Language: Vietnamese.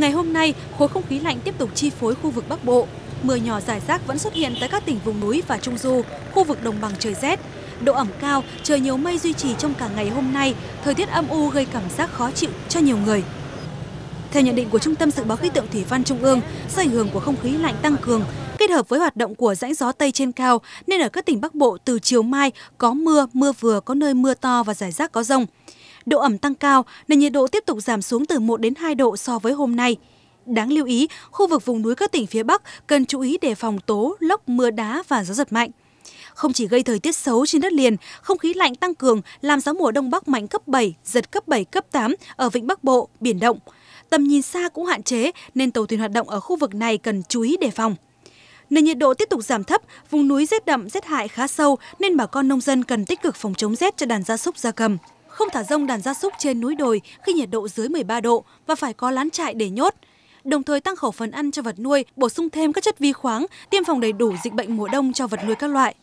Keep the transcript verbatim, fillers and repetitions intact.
Ngày hôm nay, khối không khí lạnh tiếp tục chi phối khu vực Bắc Bộ. Mưa nhỏ rải rác vẫn xuất hiện tại các tỉnh vùng núi và Trung Du, khu vực đồng bằng trời rét. Độ ẩm cao, trời nhiều mây duy trì trong cả ngày hôm nay, thời tiết âm u gây cảm giác khó chịu cho nhiều người. Theo nhận định của Trung tâm Dự báo Khí tượng Thủy văn Trung ương, do ảnh hưởng của không khí lạnh tăng cường, kết hợp với hoạt động của rãnh gió Tây trên cao, nên ở các tỉnh Bắc Bộ từ chiều mai có mưa, mưa vừa, có nơi mưa to và rải rác có dông. Độ ẩm tăng cao nên nhiệt độ tiếp tục giảm xuống từ một đến hai độ so với hôm nay. Đáng lưu ý, khu vực vùng núi các tỉnh phía Bắc cần chú ý đề phòng tố, lốc, mưa đá và gió giật mạnh. Không chỉ gây thời tiết xấu trên đất liền, không khí lạnh tăng cường làm gió mùa Đông Bắc mạnh cấp bảy, giật cấp bảy, cấp tám ở vịnh Bắc Bộ, biển động. Tầm nhìn xa cũng hạn chế nên tàu thuyền hoạt động ở khu vực này cần chú ý đề phòng. Nền nhiệt độ tiếp tục giảm thấp, vùng núi rét đậm, rét hại khá sâu nên bà con nông dân cần tích cực phòng chống rét cho đàn gia súc gia cầm. Không thả rông đàn gia súc trên núi đồi khi nhiệt độ dưới mười ba độ và phải có lán trại để nhốt. Đồng thời tăng khẩu phần ăn cho vật nuôi, bổ sung thêm các chất vi khoáng, tiêm phòng đầy đủ dịch bệnh mùa đông cho vật nuôi các loại.